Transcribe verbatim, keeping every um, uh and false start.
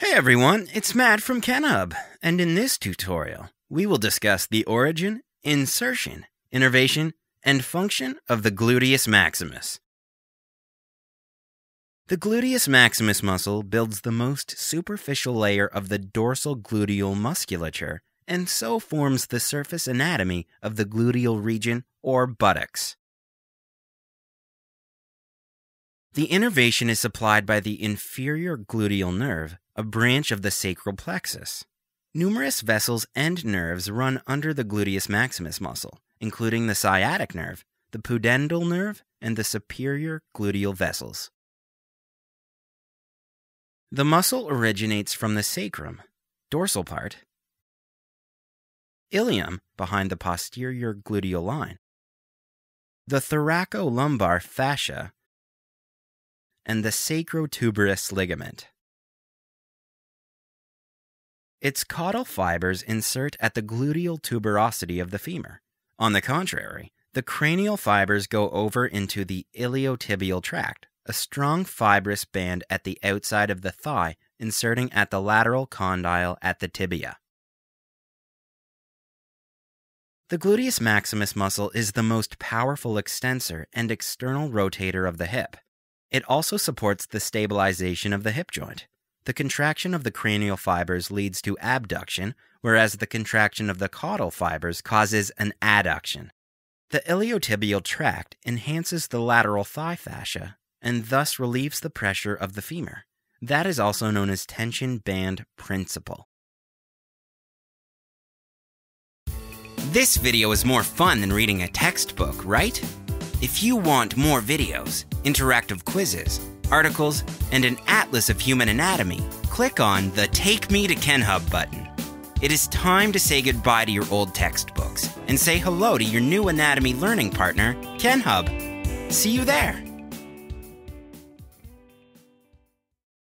Hey everyone, it's Matt from KenHub, and in this tutorial, we will discuss the origin, insertion, innervation, and function of the gluteus maximus. The gluteus maximus muscle builds the most superficial layer of the dorsal gluteal musculature, and so forms the surface anatomy of the gluteal region or buttocks. The innervation is supplied by the inferior gluteal nerve, a branch of the sacral plexus. Numerous vessels and nerves run under the gluteus maximus muscle, including the sciatic nerve, the pudendal nerve, and the superior gluteal vessels. The muscle originates from the sacrum, dorsal part, ilium, behind the posterior gluteal line, the thoracolumbar fascia, and the sacrotuberous ligament. Its caudal fibers insert at the gluteal tuberosity of the femur. On the contrary, the cranial fibers go over into the iliotibial tract, a strong fibrous band at the outside of the thigh inserting at the lateral condyle at the tibia. The gluteus maximus muscle is the most powerful extensor and external rotator of the hip. It also supports the stabilization of the hip joint. The contraction of the cranial fibers leads to abduction, whereas the contraction of the caudal fibers causes an adduction. The iliotibial tract enhances the lateral thigh fascia and thus relieves the pressure of the femur. That is also known as tension band principle. This video is more fun than reading a textbook, right? If you want more videos, interactive quizzes, articles, and an atlas of human anatomy, click on the Take Me to KenHub button. It is time to say goodbye to your old textbooks and say hello to your new anatomy learning partner, KenHub. See you there!